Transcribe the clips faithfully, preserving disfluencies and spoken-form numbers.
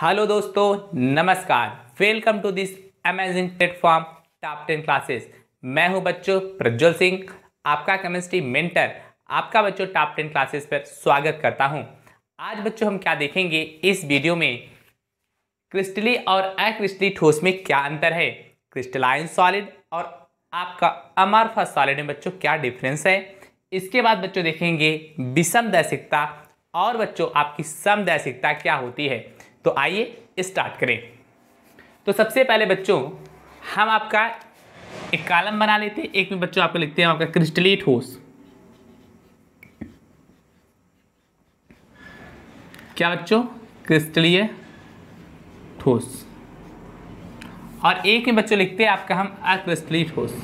Hello दोस्तों, नमस्कार। Welcome to this amazing platform top ten classes. मैं हूं बच्चों प्रज्वल सिंह, आपका केमिस्ट्री मेंटर। आपका बच्चों टॉप टेन क्लासेस पर स्वागत करता हूं। आज बच्चों हम क्या देखेंगे इस वीडियो में, क्रिस्टली और अक्रिस्टली ठोस में क्या अंतर है, क्रिस्टलाइन सॉलिड और आपका अमॉर्फस सॉलिड में बच्चों क्या डिफरेंस है। इसके बाद बच्चों देखेंगे विषमदैशिकता और बच्चों आपकी समदैशिकता क्या होती है। तो आइए स्टार्ट करें। तो सबसे पहले बच्चों हम आपका एक कॉलम बना लेते हैं। एक में बच्चों आपको लिखते हैं आपका क्रिस्टली ठोस। क्या बच्चों? क्रिस्टलीय ठोस। और एक में बच्चों लिखते हैं आपका हम अक्रिस्टलीय ठोस।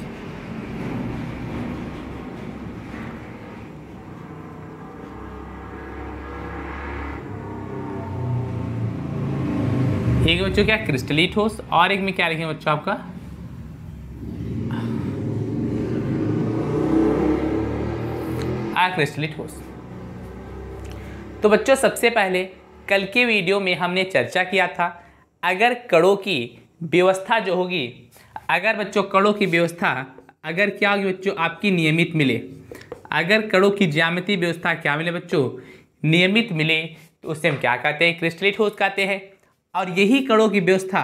एक बच्चों क्या क्रिस्टली ठोस और एक में क्या लिखेंगे बच्चों आपका अक्रिस्टली ठोस। तो बच्चों सबसे पहले कल के वीडियो में हमने चर्चा किया था, अगर कणों की व्यवस्था जो होगी, अगर बच्चों कणों की व्यवस्था अगर क्या होगी बच्चों आपकी नियमित मिले, अगर कणों की ज्यामिति व्यवस्था क्या मिले बच्चों नियमित मिले, तो उससे हम क्या कहते हैं क्रिस्टली ठोस कहते हैं। और यही कणों की व्यवस्था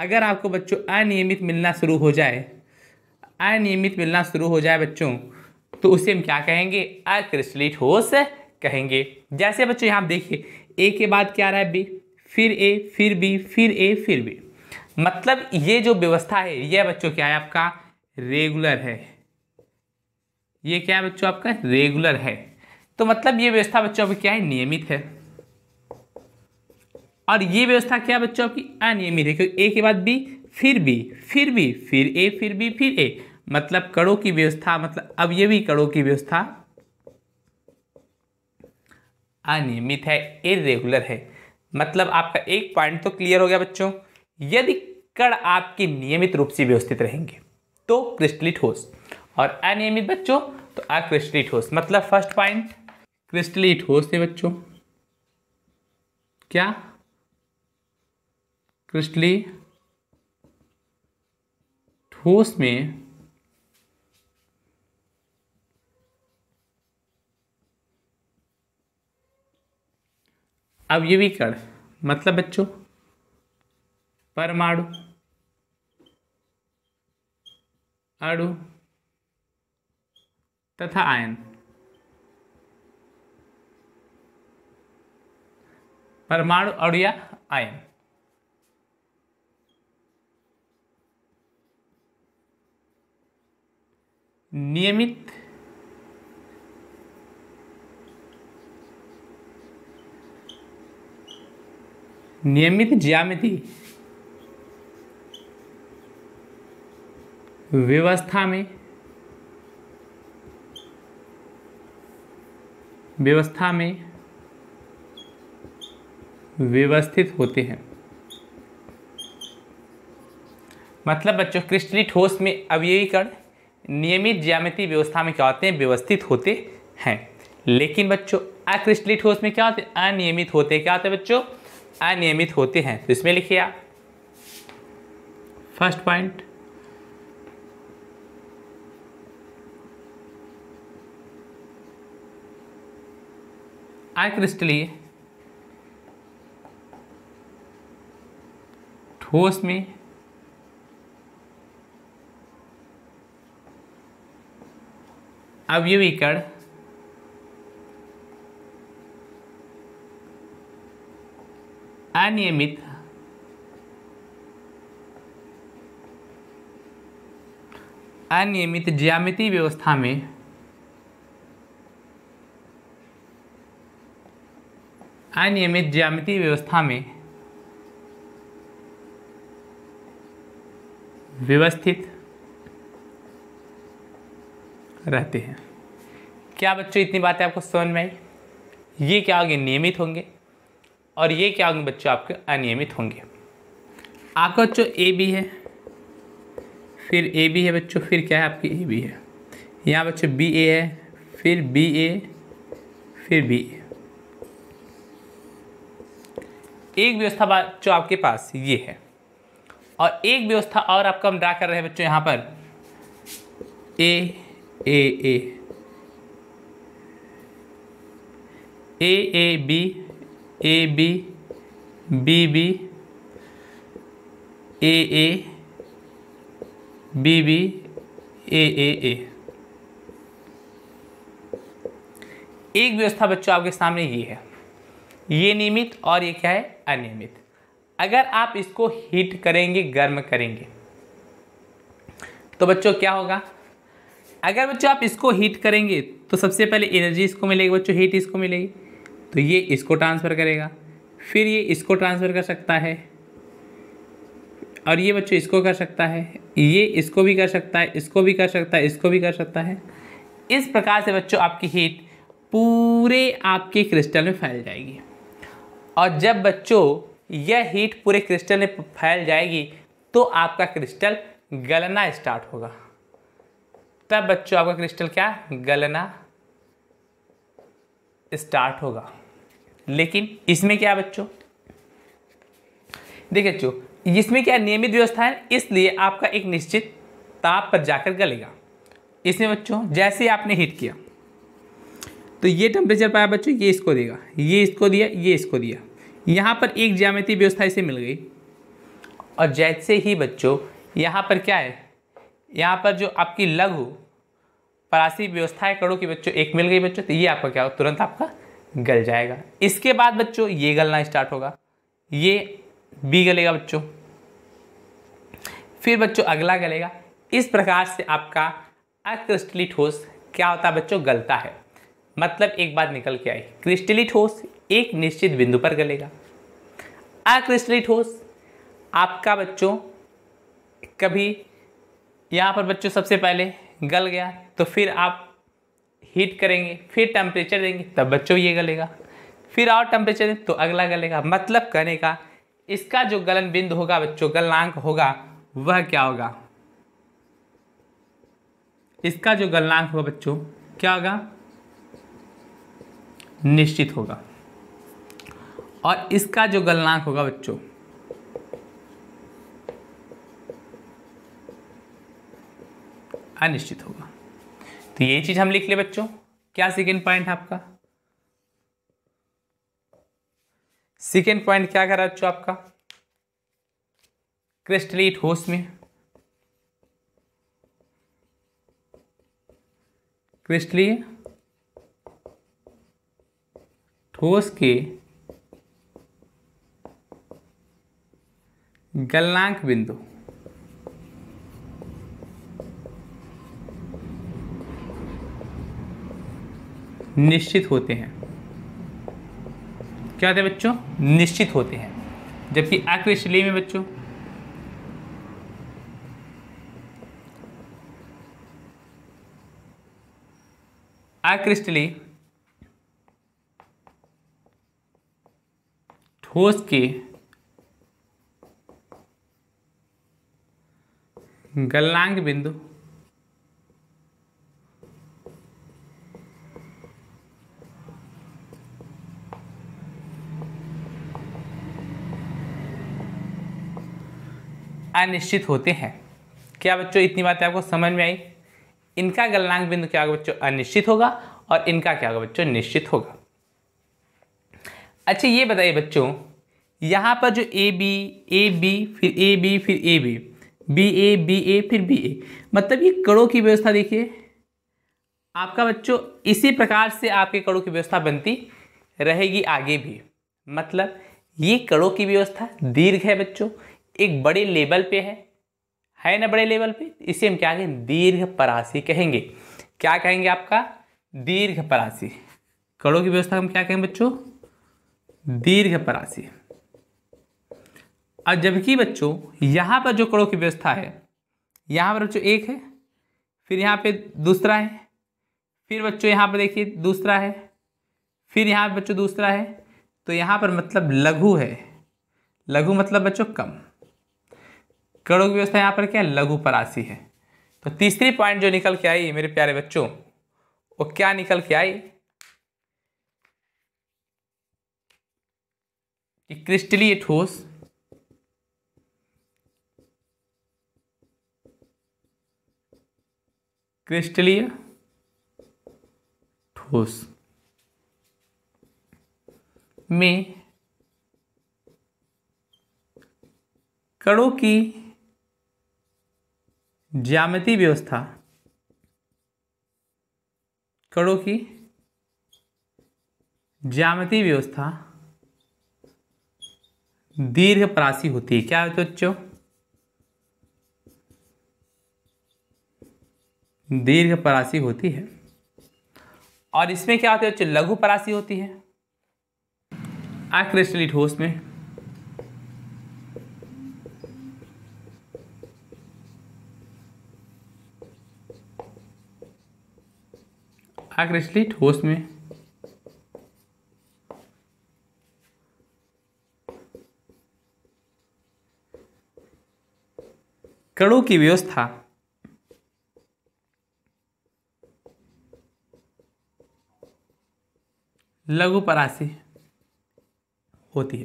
अगर आपको बच्चों अनियमित मिलना शुरू हो जाए, अनियमित मिलना शुरू हो जाए बच्चों, तो उसे हम क्या कहेंगे अक्रिस्टलीय ठोस कहेंगे। जैसे बच्चों यहाँ देखिए ए के बाद क्या आ रहा है बी, फिर ए, फिर बी, फिर ए, फिर बी, मतलब ये जो व्यवस्था है यह बच्चों क्या है आपका रेगुलर है। ये क्या है बच्चों आपका रेगुलर है, तो मतलब ये व्यवस्था बच्चों आपकी क्या है नियमित है। और ये व्यवस्था क्या बच्चों आपकी अनियमित है, क्योंकि ए के बाद बी, फिर बी, फिर बी, फिर ए, फिर बी, फिर ए, मतलब कणों की व्यवस्था, मतलब अब ये भी कणों की व्यवस्था अनियमित है, इरेगुलर है। मतलब आपका एक पॉइंट तो क्लियर हो गया बच्चों, यदि कण आपके नियमित रूप से व्यवस्थित रहेंगे तो क्रिस्टलीय ठोस, और अनियमित बच्चों तो अक्रिस्टलीय ठोस। मतलब फर्स्ट पॉइंट क्रिस्टलीय ठोस है बच्चों, क्या क्रिस्टली ठोस में अब ये भी कण, मतलब बच्चों परमाणु, अणु तथा आयन, परमाणु अणु या आयन, नियमित नियमित ज्यामिति व्यवस्था में व्यवस्था में व्यवस्थित होते हैं। मतलब बच्चों क्रिस्टलीय ठोस में अवयवी कण नियमित ज्यामिति व्यवस्था में क्या होते हैं व्यवस्थित होते हैं, लेकिन बच्चों अक्रिस्टलीय ठोस में क्या होते हैं अनियमित होते हैं। क्या होते हैं बच्चों अनियमित होते हैं। तो इसमें लिखिए आप फर्स्ट पॉइंट अक्रिस्टलीय ठोस में अवयवी कण अनियमित अनियमित ज्यामिति व्यवस्था में अनियमित ज्यामिति व्यवस्था में व्यवस्थित रहते हैं। क्या बच्चों इतनी बातें आपको समझ में आई? ये क्या होंगे नियमित होंगे और ये क्या होंगे बच्चों आपके अनियमित होंगे। आपका बच्चों ए बी है, फिर ए बी है बच्चों, फिर क्या है आपकी ए बी है, यहाँ बच्चों बी ए है, फिर बी ए, फिर बी ए, एक व्यवस्था जो आपके पास ये है और एक व्यवस्था और आपको हम ड्रा कर रहे हैं बच्चों यहाँ पर A A A A A B A B B B A A B B A A A एक व्यवस्था बच्चों आपके सामने ये है, ये नियमित और ये क्या है अनियमित। अगर आप इसको हीट करेंगे, गर्म करेंगे तो बच्चों क्या होगा, अगर बच्चों आप इसको हीट करेंगे तो सबसे पहले एनर्जी इसको मिलेगी बच्चों, हीट इसको मिलेगी तो ये इसको ट्रांसफ़र करेगा, फिर ये इसको ट्रांसफ़र कर सकता है और ये बच्चों इसको कर सकता है, ये इसको भी कर सकता है, इसको भी कर सकता है, इसको भी कर सकता है। इस प्रकार से बच्चों आपकी हीट पूरे आपके क्रिस्टल में फैल जाएगी और जब बच्चों यह हीट पूरे क्रिस्टल में फैल जाएगी तो आपका क्रिस्टल गलना स्टार्ट होगा। तब बच्चों आपका क्रिस्टल क्या गलना स्टार्ट होगा। लेकिन इसमें क्या बच्चों, देखिए बच्चों इसमें क्या नियमित व्यवस्था है, इसलिए आपका एक निश्चित ताप पर जाकर गलेगा। इसमें बच्चों जैसे आपने हीट किया तो ये टेम्परेचर पाया बच्चों, ये इसको देगा, ये इसको दिया, ये इसको दिया, यहाँ पर एक ज्यामितीय व्यवस्था इसे मिल गई और जैसे ही बच्चों यहाँ पर क्या है, यहाँ पर जो आपकी लघु परासी व्यवस्थाएं करो कि बच्चों एक मिल गई बच्चों तो ये आपका क्या हो तुरंत आपका गल जाएगा। इसके बाद बच्चों ये गलना स्टार्ट होगा, ये भी गलेगा बच्चों, फिर बच्चों अगला गलेगा। इस प्रकार से आपका अक्रिस्टली ठोस क्या होता है बच्चों गलता है। मतलब एक बात निकल के आई, क्रिस्टली ठोस एक निश्चित बिंदु पर गलेगा, अक्रिस्टली ठोस आपका बच्चों कभी यहाँ पर बच्चों सबसे पहले गल गया तो फिर आप हीट करेंगे, फिर टेम्परेचर देंगे तब बच्चों ये गलेगा, फिर और टेम्परेचर देंगे तो अगला गलेगा। मतलब कहने का इसका जो गलन बिंदु होगा बच्चों, गलनांक होगा, वह क्या होगा, इसका जो गलनांक होगा बच्चों क्या होगा निश्चित होगा और इसका जो गलनांक होगा बच्चों अनिश्चित होगा। तो ये चीज हम लिख ले बच्चों। क्या सेकेंड पॉइंट है आपका, सेकेंड पॉइंट क्या कह रहा है बच्चों आपका, क्रिस्टली ठोस में क्रिस्टली ठोस के गलनांक बिंदु निश्चित होते हैं। क्या होते हैं बच्चों निश्चित होते हैं, जबकि अक्रिस्टलीय में बच्चों अक्रिस्टलीय ठोस के गलनांक बिंदु अनिश्चित होते हैं। क्या बच्चों इतनी बातें आपको समझ में आई, इनका गलनांक बिंदु क्या होगा बच्चों अनिश्चित होगा और इनका क्या होगा बच्चों निश्चित होगा। अच्छा ये बताइए बच्चों यहाँ पर जो ए बी ए बी फिर ए बी फिर A B B A B A फिर बी ए, मतलब ये कणों की व्यवस्था देखिए आपका बच्चों इसी प्रकार से आपके कणों की व्यवस्था बनती रहेगी आगे भी। मतलब ये कणों की व्यवस्था दीर्घ है बच्चों, एक बड़े लेवल पे है है ना, बड़े लेवल पे, इसे हम क्या कहेंगे दीर्घ परासी कहेंगे। क्या कहेंगे आपका दीर्घ परासी, कणों की व्यवस्था हम क्या कहेंगे बच्चों दीर्घ परासी। और जबकि बच्चों यहाँ पर जो कणों की व्यवस्था है यहाँ पर बच्चों एक है, फिर यहाँ पे दूसरा है, फिर बच्चों यहाँ पर देखिए दूसरा है, फिर यहाँ पर बच्चों दूसरा है, तो यहाँ पर मतलब लघु है, लघु मतलब बच्चों कम, कणों की व्यवस्था यहाँ पर क्या लघु परासी है। तो तीसरी पॉइंट जो निकल के आई मेरे प्यारे बच्चों वो क्या निकल के आई कि क्रिस्टलीय ठोस क्रिस्टलीय ठोस में कणों की ज्यामिति व्यवस्था कणों की ज्यामिति व्यवस्था दीर्घ प्रासी होती है। क्या है बच्चों? दीर्घ प्रासी होती है। और इसमें क्या होता है बच्चों? लघु प्रासी होती है। अक्रिस्टलीय ठोस में अक्रिस्टलीय ठोस में कणों की व्यवस्था लघु परासी होती है।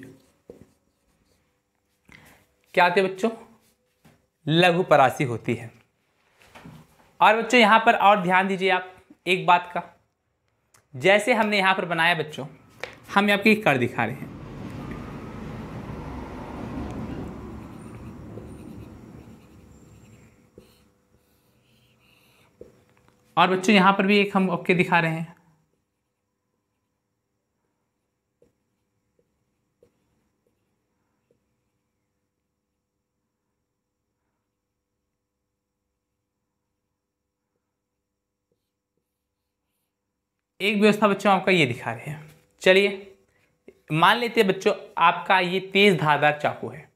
क्या होती है बच्चों? लघु परासी होती है। और बच्चों यहां पर और ध्यान दीजिए आप एक बात का, जैसे हमने यहां पर बनाया बच्चों, हम आपकी कर दिखा रहे हैं, और बच्चों यहां पर भी एक हम आपके दिखा रहे हैं। एक व्यवस्था बच्चों आपका ये दिखा रहे हैं। चलिए मान लेते हैं बच्चों आपका ये तेज धारदार चाकू है।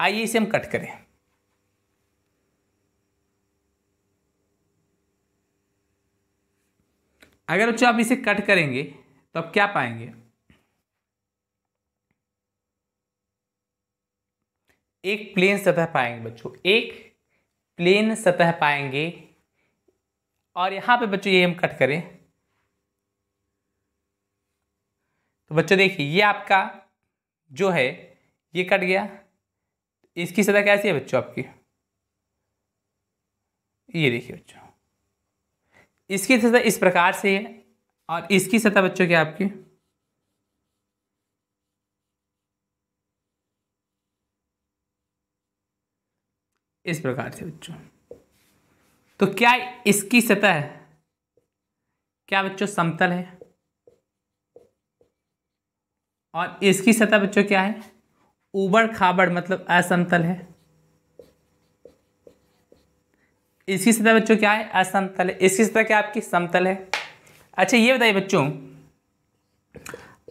आइए इसे हम कट करें। अगर बच्चों आप इसे कट करेंगे तो आप क्या पाएंगे? एक प्लेन सतह पाएंगे बच्चों, एक प्लेन सतह पाएंगे। और यहां पे बच्चों ये हम कट करें तो बच्चों देखिए ये आपका जो है ये कट गया। इसकी सतह कैसी है बच्चों आपकी? ये देखिए बच्चों इसकी सतह इस प्रकार से है, और इसकी सतह बच्चों क्या आपकी इस प्रकार से बच्चों। तो क्या इसकी सतह क्या बच्चों समतल है, और इसकी सतह बच्चों क्या है? ऊबड़ खाबड़ मतलब असमतल है। इसकी सतह बच्चों क्या है? असमतल है। इसकी सतह क्या आपकी समतल है। अच्छा ये बताइए बच्चों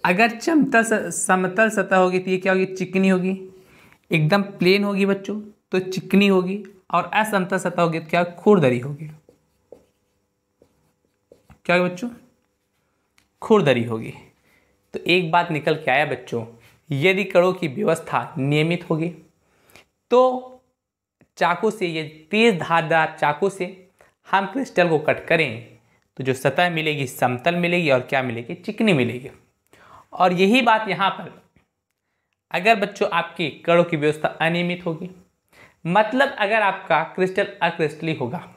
अगर चमतल समतल सतह होगी तो ये क्या होगी? चिकनी होगी, एकदम प्लेन होगी बच्चों तो चिकनी होगी, और असमतल सतह होगी तो क्या खुरदरी होगी। क्या होगी बच्चों? खुरदरी होगी। तो एक बात निकल के आया बच्चों, यदि कणों की व्यवस्था नियमित होगी तो चाकू से ये तेज धारदार चाकू से हम क्रिस्टल को कट करें तो जो सतह मिलेगी समतल मिलेगी, और क्या मिलेगी? चिकनी मिलेगी। और यही बात यहाँ पर अगर बच्चों आपकी कणों की व्यवस्था अनियमित होगी, मतलब अगर आपका क्रिस्टल अक्रिस्टलीय होगा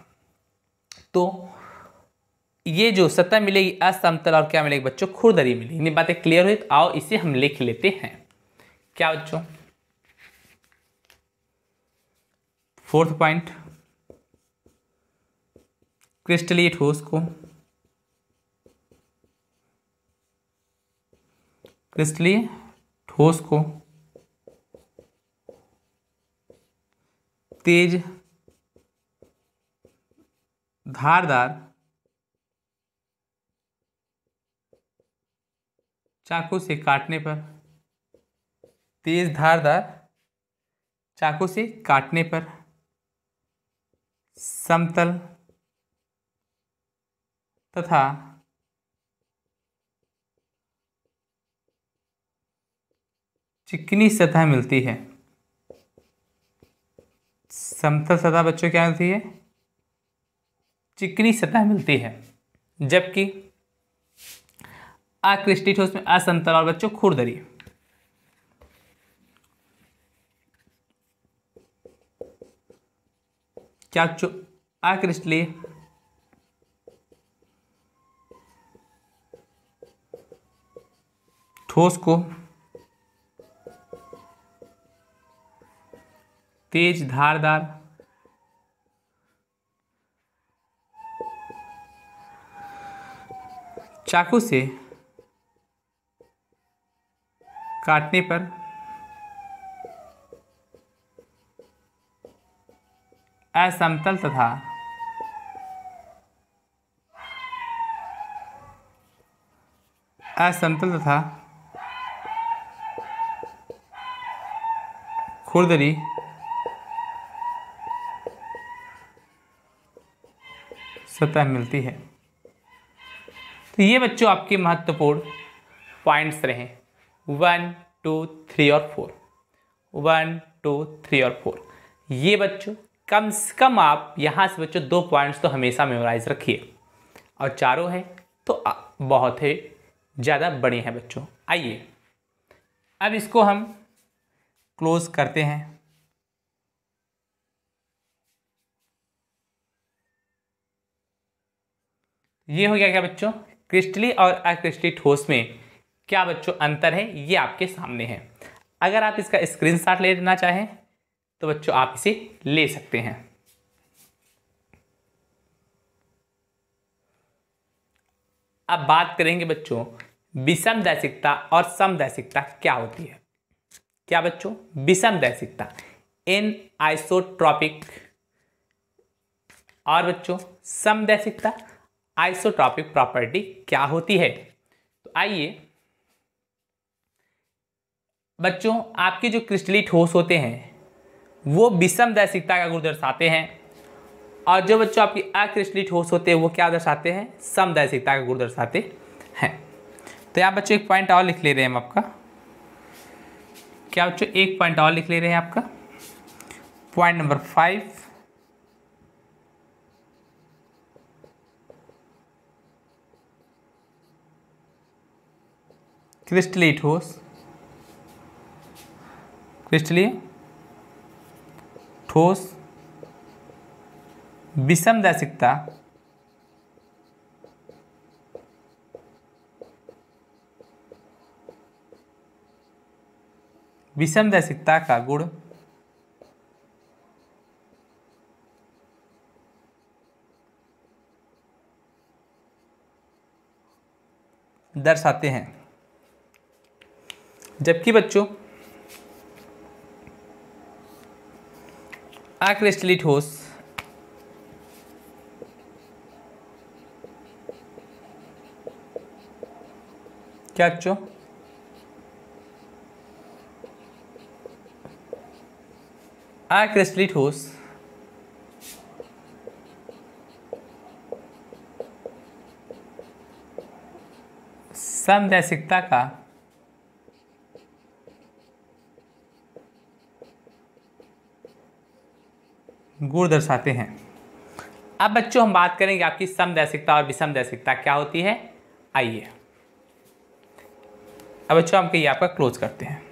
तो ये जो सतह मिलेगी असमतल, और क्या मिलेगी बच्चों? खुरदरी मिलेगी। ये बातें क्लियर हुई तो आओ इसे हम लिख लेते हैं। क्या बच्चों? फोर्थ पॉइंट, क्रिस्टलीय ठोस को क्रिस्टलीय ठोस को तेज धारदार चाकू से काटने पर तेज धारदार चाकू से काटने पर समतल तथा चिकनी सतह मिलती है। समतल सतह बच्चों क्या मिलती है? चिकनी सतह मिलती है, जबकि अक्रिस्टलीय ठोस में असमतल और बच्चों खुरदरी। चाचू आकृष्टली ठोस को तेज धारदार चाकू से काटने पर असमतल तथा असमतल तथा खुरदरी सतह मिलती है। तो ये बच्चों आपके महत्वपूर्ण पॉइंट्स रहे वन टू थ्री और फोर वन टू थ्री और फोर। ये बच्चों कम से कम आप यहाँ से बच्चों दो पॉइंट्स तो हमेशा मेमोराइज रखिए और चारों हैं तो बहुत है ज़्यादा बड़े हैं बच्चों। आइए अब इसको हम क्लोज करते हैं। ये हो गया क्या बच्चों, क्रिस्टली और अक्रिस्टली ठोस में क्या बच्चों अंतर है ये आपके सामने है। अगर आप इसका स्क्रीनशॉट ले लेना चाहें तो बच्चों आप इसे ले सकते हैं। अब बात करेंगे बच्चों विषम दैशिकता और समदैशिकता क्या होती है। क्या बच्चों, विषम दैशिकता इन आइसोट्रॉपिक और बच्चों समदैशिकता आइसोट्रॉपिक प्रॉपर्टी क्या होती है। तो आइए बच्चों आपके जो क्रिस्टली ठोस होते हैं वो विषम दैशिकता का गुण दर्शाते हैं और जो बच्चों आपकी अक्रिस्टली ठोस होते हैं वो क्या दर्शाते हैं, समदैशिकता का गुण दर्शाते हैं। तो यहाँ बच्चों एक पॉइंट और लिख ले रहे हैं हम आपका, क्या बच्चों एक पॉइंट और लिख ले रहे हैं आपका पॉइंट नंबर फाइव। क्रिस्टली ठोस क्रिस्टली ठोस विषम दैशिकता विषम दैशिकता का गुण दर्शाते हैं, जबकि बच्चों अक्रिस्टली ठोस क्या बच्चों अक्रिस्टली ठोस समदैशिकता का गुण दर्शाते हैं। अब बच्चों हम बात करेंगे आपकी समदैशिकता और विषम दैशिकता क्या होती है। आइए अब बच्चों हम ये आपका क्लोज करते हैं।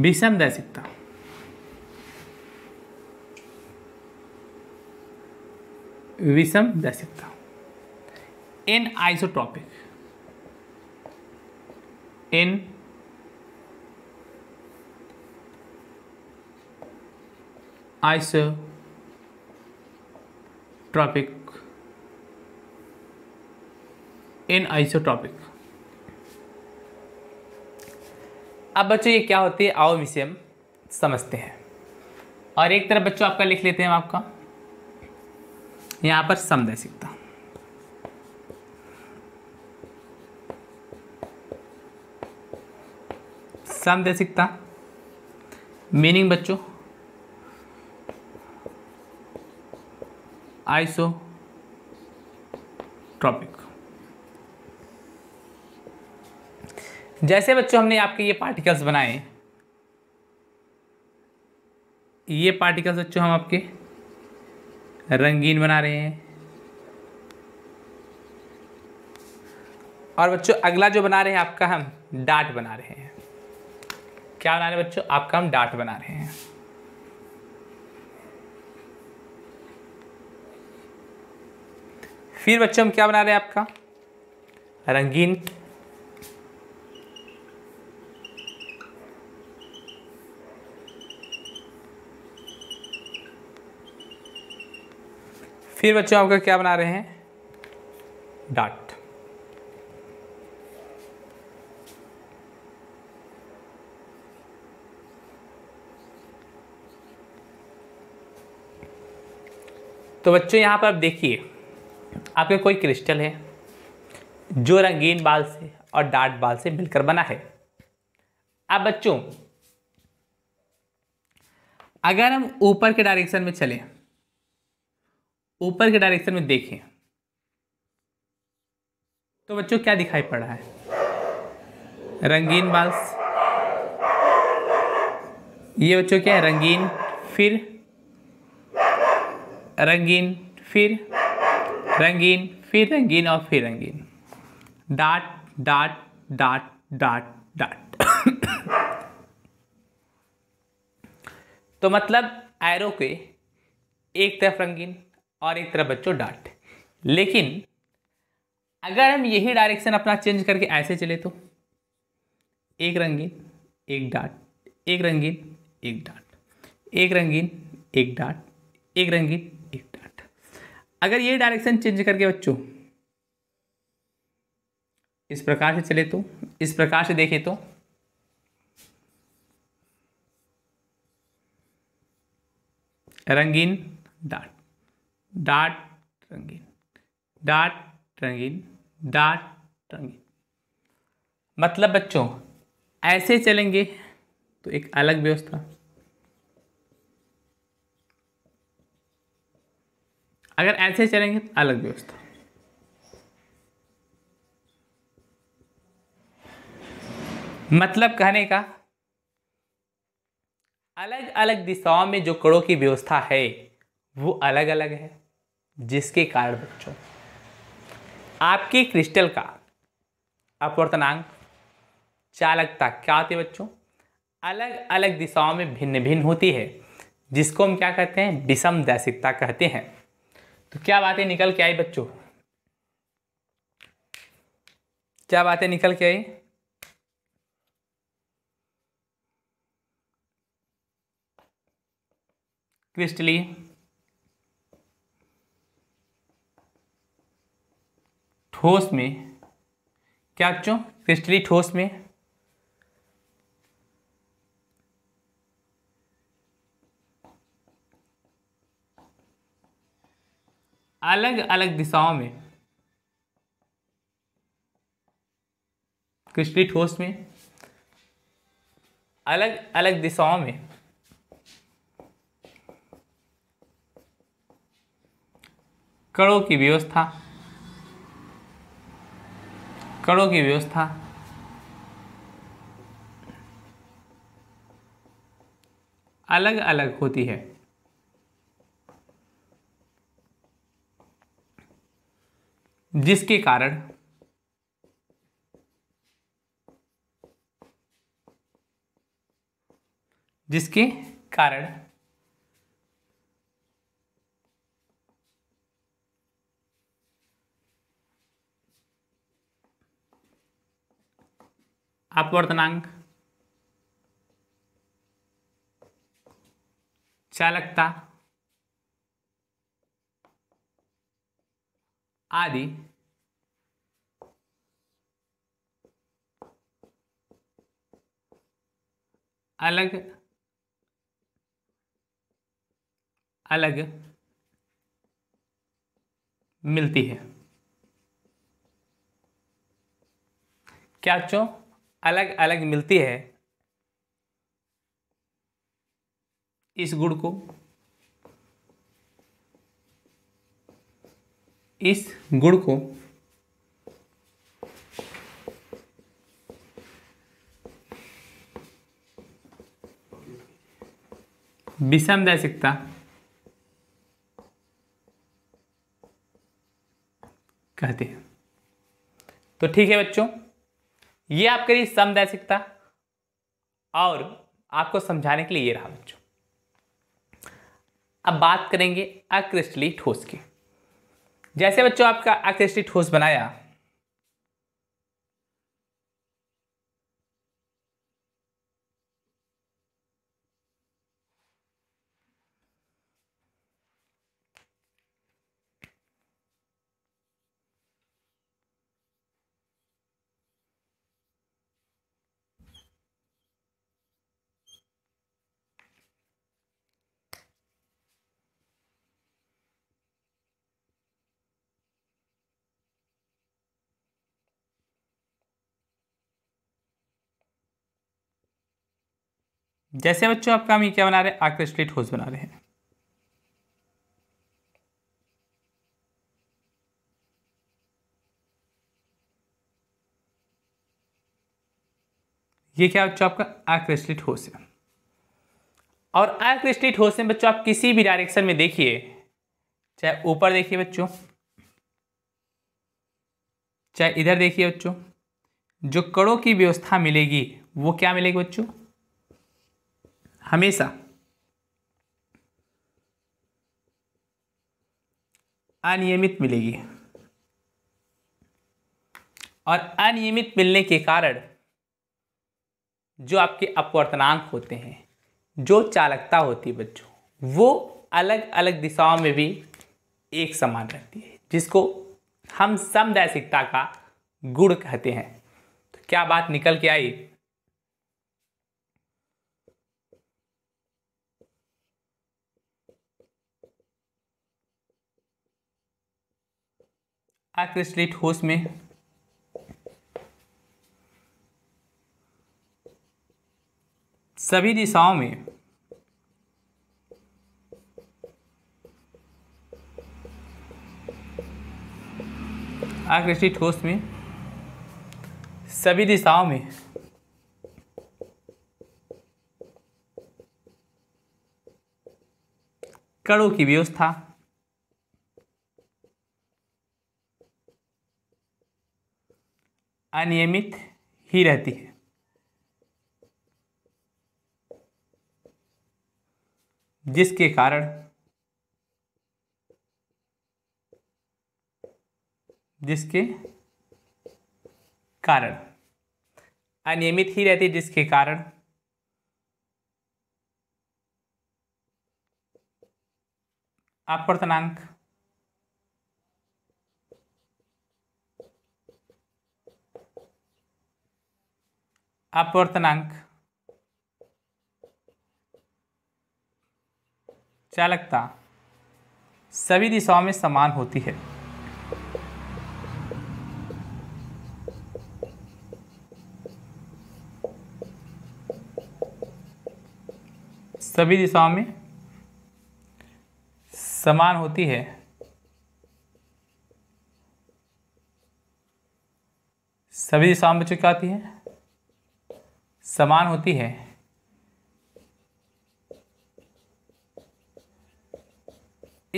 विषम दैशिकता विषम दैशिकता anisotropic anisotropic anisotropic. अब बच्चों ये क्या होते हैं आओ हम इसे हम समझते हैं। और एक तरफ बच्चों आपका लिख लेते हैं हम आपका यहाँ पर समदैशिकता समदैशिकता मीनिंग बच्चों आइसोट्रॉपिक। जैसे बच्चों हमने आपके ये पार्टिकल्स बनाए, ये पार्टिकल्स बच्चों हम आपके रंगीन बना रहे हैं और बच्चों अगला जो बना रहे हैं आपका हम डाट बना रहे हैं। क्या बना रहे हैं बच्चों? आपका हम डाट बना रहे हैं। फिर बच्चों हम क्या बना रहे हैं? आपका रंगीन फिर बच्चों आपका क्या बना रहे हैं? डाट। तो बच्चों यहाँ पर आप देखिए, आपका कोई क्रिस्टल है जो रंगीन बाल से और डाट बाल से मिलकर बना है। अब बच्चों अगर हम ऊपर के डायरेक्शन में चले, ऊपर के डायरेक्शन में देखें, तो बच्चों क्या दिखाई पड़ रहा है? रंगीन बाल, ये बच्चों क्या है? रंगीन, फिर रंगीन, फिर रंगीन, फिर रंगीन और फिर रंगीन, dot dot dot dot dot. तो मतलब एरो के एक तरफ रंगीन और एक तरफ बच्चों डाट। लेकिन अगर हम यही डायरेक्शन अपना चेंज करके ऐसे चले तो एक रंगीन एक डाट, एक रंगीन एक डाट, एक रंगीन एक डाट, एक रंगीन एक डाट। अगर ये डायरेक्शन चेंज करके बच्चों इस प्रकार से चले तो, इस प्रकार से देखें तो, रंगीन डाट डाट रंगीन डाट रंगीन डाट रंगीन, मतलब बच्चों ऐसे चलेंगे तो एक अलग व्यवस्था, अगर ऐसे चलेंगे तो अलग व्यवस्था। मतलब कहने का अलग अलग दिशाओं में जो कणों की व्यवस्था है वो अलग अलग है, जिसके कारण बच्चों आपके क्रिस्टल का अपवर्तनांक, चालकता क्या होती है बच्चों? अलग अलग दिशाओं में भिन्न भिन्न होती है, जिसको हम क्या कहते हैं? विषम दैशिकता कहते हैं। तो क्या बातें निकल के आई बच्चों? क्या बातें निकल के आई? क्रिस्टली ठोस में क्या बच्चों? क्रिस्टली ठोस में अलग अलग दिशाओं में, क्रिस्टली ठोस में अलग अलग दिशाओं में कणों की व्यवस्था, कणों की व्यवस्था अलग अलग होती है। जिसके कारण जिसके कारण अपवर्तनांक, चालकता आदि अलग अलग मिलती है। क्या बच्चों? अलग अलग मिलती है। इस गुण को इस गुण को विषम दैशिकता कहते हैं। तो ठीक है बच्चों, ये आपके लिए सम दैशिकता और आपको समझाने के लिए ये रहा बच्चों। अब बात करेंगे अक्रिस्टलीय ठोस की। जैसे बच्चों आपका अक्रिस्टलीय ठोस बनाया, जैसे बच्चों आपका हम क्या बना रहे हैं, अक्रिस्टलीय ठोस बना रहे हैं। ये क्या बच्चों आपका अक्रिस्टलीय ठोस है। और अक्रिस्टलीय ठोस में बच्चों आप किसी भी डायरेक्शन में देखिए, चाहे ऊपर देखिए बच्चों, चाहे इधर देखिए बच्चों, जो कणों की व्यवस्था मिलेगी वो क्या मिलेगी बच्चों, हमेशा अनियमित मिलेगी। और अनियमित मिलने के कारण जो आपके अपवर्तनांक होते हैं, जो चालकता होती है बच्चों, वो अलग अलग दिशाओं में भी एक समान रहती है, जिसको हम समदैशिकता का गुण कहते हैं। तो क्या बात निकल के आई, अक्रिस्टलीय ठोस में सभी दिशाओं में अक्रिस्टलीय ठोस में सभी दिशाओं में कणों की व्यवस्था अनियमित ही रहती है। जिसके कारण जिसके कारण अनियमित ही रहती है जिसके कारण अपवर्तनांक अपवर्तनांक चालकता सभी दिशाओं में समान होती है। सभी दिशाओं में समान होती है सभी दिशाओं में क्या आती है, समान होती है।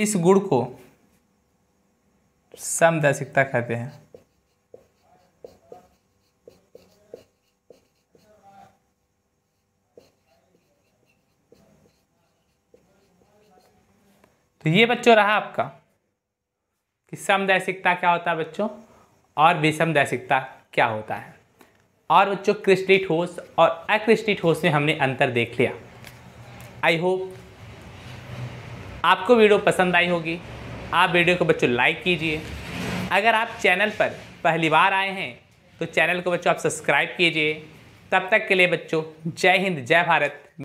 इस गुण को समदैशिकता कहते हैं। तो ये बच्चों रहा आपका कि समदैशिकता क्या होता है बच्चों और विषमदैशिकता क्या होता है। और बच्चों क्रिस्टलीय ठोस और अक्रिस्टलीय ठोस में हमने अंतर देख लिया। आई होप आपको वीडियो पसंद आई होगी। आप वीडियो को बच्चों लाइक कीजिए। अगर आप चैनल पर पहली बार आए हैं तो चैनल को बच्चों आप सब्सक्राइब कीजिए। तब तक के लिए बच्चों जय हिंद, जय भारत।